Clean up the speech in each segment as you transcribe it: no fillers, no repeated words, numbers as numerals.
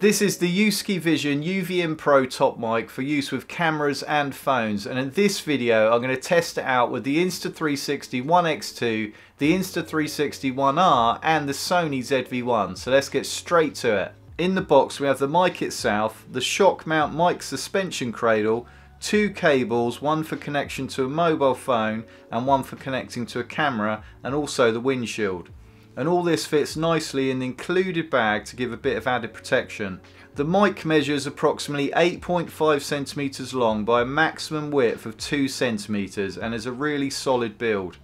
This is the USKEYVISION UVM-Pro top mic for use with cameras and phones, and in this video I'm going to test it out with the Insta360 ONE X2, the Insta360 ONE R and the Sony ZV-1, so let's get straight to it. In the box we have the mic itself, the shock mount mic suspension cradle, two cables, one for connection to a mobile phone and one for connecting to a camera, and also the windshield. And all this fits nicely in the included bag to give a bit of added protection. The mic measures approximately 8.5 centimeters long by a maximum width of 2 centimeters and is a really solid build.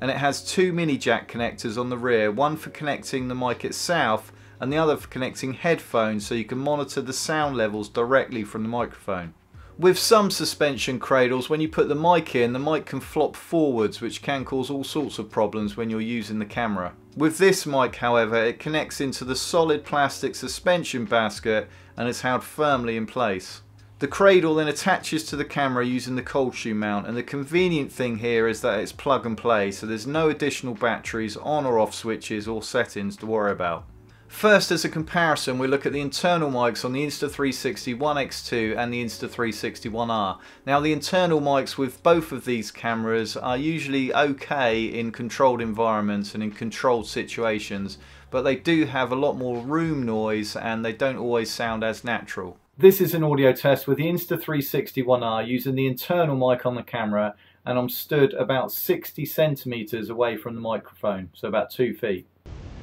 And it has two mini jack connectors on the rear, one for connecting the mic itself and the other for connecting headphones, so you can monitor the sound levels directly from the microphone. With some suspension cradles, when you put the mic in, the mic can flop forwards, which can cause all sorts of problems when you're using the camera. With this mic, however, it connects into the solid plastic suspension basket and is held firmly in place. The cradle then attaches to the camera using the cold shoe mount, and the convenient thing here is that it's plug and play, so there's no additional batteries, on or off switches or settings to worry about. First, as a comparison, we look at the internal mics on the Insta360 ONE X2 and the Insta360 ONE R. Now, the internal mics with both of these cameras are usually okay in controlled environments and in controlled situations, but they do have a lot more room noise and they don't always sound as natural. This is an audio test with the Insta360 ONE R using the internal mic on the camera, and I'm stood about 60 centimeters away from the microphone, so about 2 feet.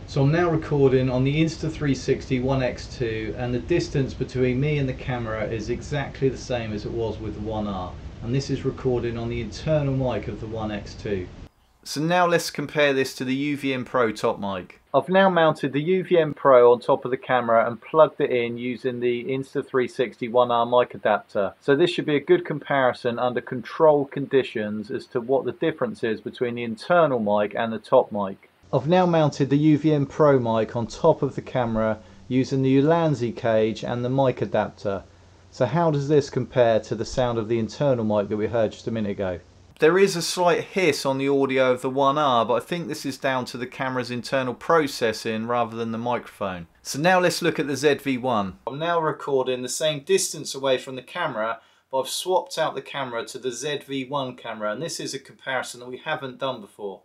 So I'm now recording on the Insta360 ONE X2, and the distance between me and the camera is exactly the same as it was with the ONE R, and this is recording on the internal mic of the ONE X2. So now let's compare this to the UVM-Pro top mic. I've now mounted the UVM-Pro on top of the camera and plugged it in using the Insta360 ONE R mic adapter. So this should be a good comparison under controlled conditions as to what the difference is between the internal mic and the top mic. I've now mounted the UVM-Pro mic on top of the camera using the Ulanzi cage and the mic adapter. So how does this compare to the sound of the internal mic that we heard just a minute ago? There is a slight hiss on the audio of the ONE R, but I think this is down to the camera's internal processing rather than the microphone. So now let's look at the ZV-1. I'm now recording the same distance away from the camera, but I've swapped out the camera to the ZV-1 camera, and this is a comparison that we haven't done before.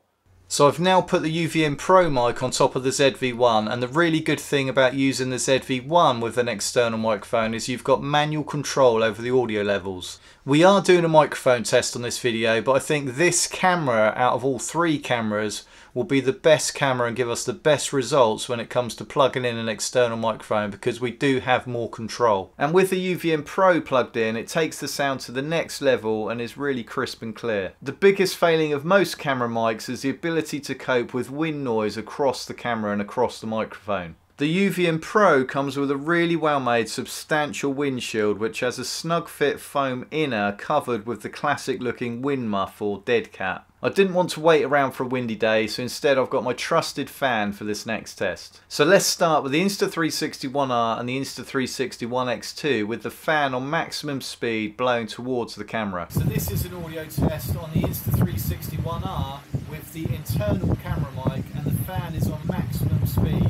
So I've now put the UVM-Pro mic on top of the ZV-1, and the really good thing about using the ZV-1 with an external microphone is you've got manual control over the audio levels. We are doing a microphone test on this video, but I think this camera out of all three cameras will be the best camera and give us the best results when it comes to plugging in an external microphone, because we do have more control. And with the UVM-Pro plugged in, it takes the sound to the next level and is really crisp and clear. The biggest failing of most camera mics is the ability to cope with wind noise across the camera and across the microphone. The UVM-Pro comes with a really well made substantial windshield, which has a snug fit foam inner covered with the classic looking wind muff or dead cat. I didn't want to wait around for a windy day, so instead I've got my trusted fan for this next test. So let's start with the Insta360 ONE R and the Insta360 ONE X2 with the fan on maximum speed blowing towards the camera. So this is an audio test on the Insta360 ONE R with the internal camera mic, and the fan is on maximum speed.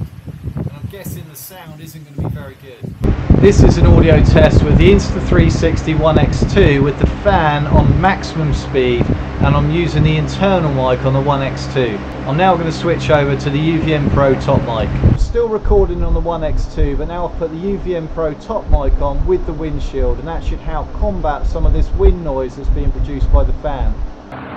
And I'm guessing the sound isn't going to be very good. This is an audio test with the Insta360 ONE X2 with the fan on maximum speed, and I'm using the internal mic on the ONE X2. I'm now going to switch over to the UVM-Pro top mic. I'm still recording on the ONE X2, but now I've put the UVM-Pro top mic on with the windshield, and that should help combat some of this wind noise that's being produced by the fan.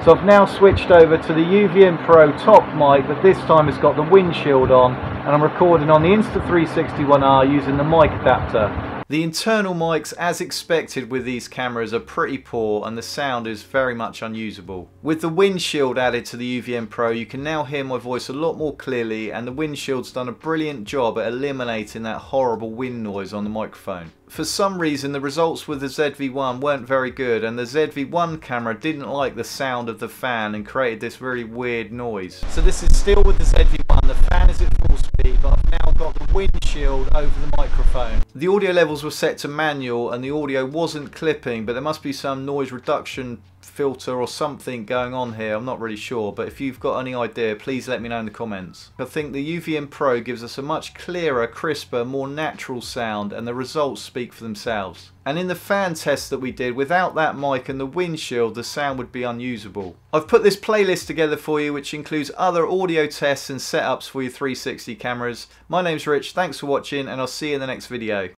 So I've now switched over to the UVM-Pro top mic, but this time it's got the windshield on, and I'm recording on the Insta360 ONE R using the mic adapter. The internal mics, as expected with these cameras, are pretty poor and the sound is very much unusable. With the windshield added to the UVM-Pro, you can now hear my voice a lot more clearly, and the windshield's done a brilliant job at eliminating that horrible wind noise on the microphone. For some reason, the results with the ZV-1 weren't very good, and the ZV-1 camera didn't like the sound of the fan and created this really weird noise. So this is still with the ZV-1, the fan is at full speed, but I've now got the windshield over the microphone. The audio levels were set to manual and the audio wasn't clipping, but there must be some noise reduction filter or something going on here, I'm not really sure, but if you've got any idea, please let me know in the comments. I think the UVM-Pro gives us a much clearer, crisper, more natural sound, and the results speak for themselves. And in the fan test that we did, without that mic and the windshield, the sound would be unusable. I've put this playlist together for you, which includes other audio tests and setups for your 360 cameras. My name's Rich, thanks for watching, and I'll see you in the next video.